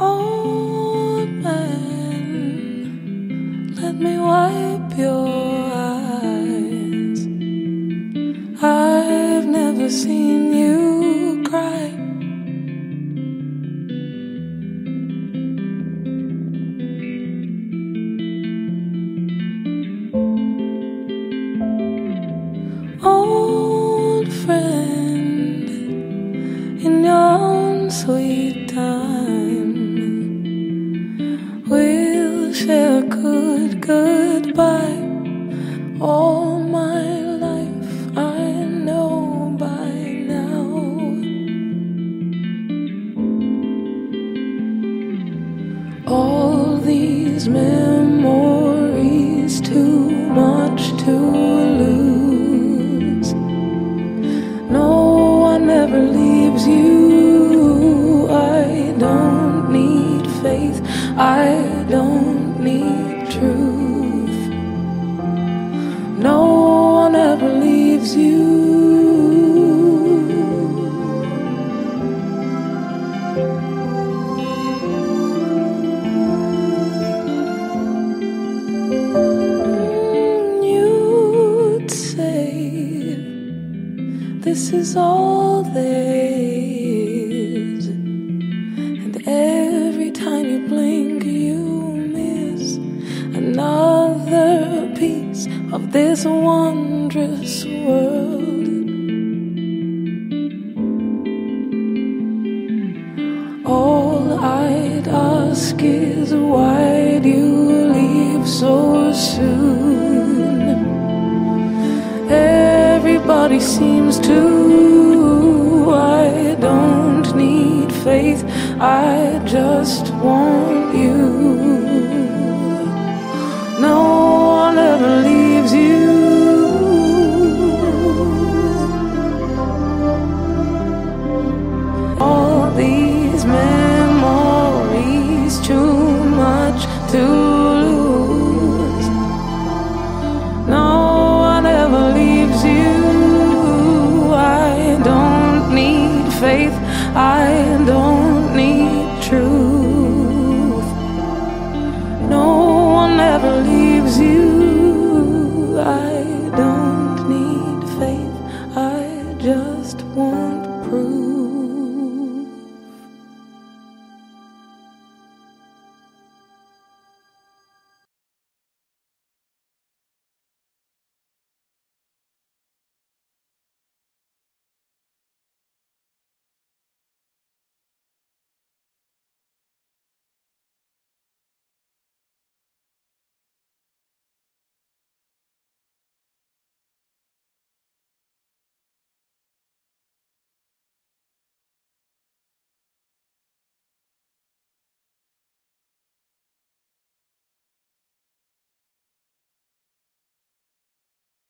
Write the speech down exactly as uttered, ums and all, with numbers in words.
Old man, let me wipe your eyes. I've never seen you cry. Old friend, in your own sweet time, we'll share a good goodbye. All my life I know by now. All these memories, too much to lose. No one ever leaves you. I don't need faith, I don't need truth. No one ever leaves you. Mm, you'd say this is all there is, and every time you blink you miss another piece of this wondrous world. All I'd ask is, why'd you leave so soon? Everybody seems to. I don't need faith, I just want you. No one ever leaves you. All these memories, too much to lose. No one ever leaves you. I don't need faith, I don't need truth. No one ever leaves you.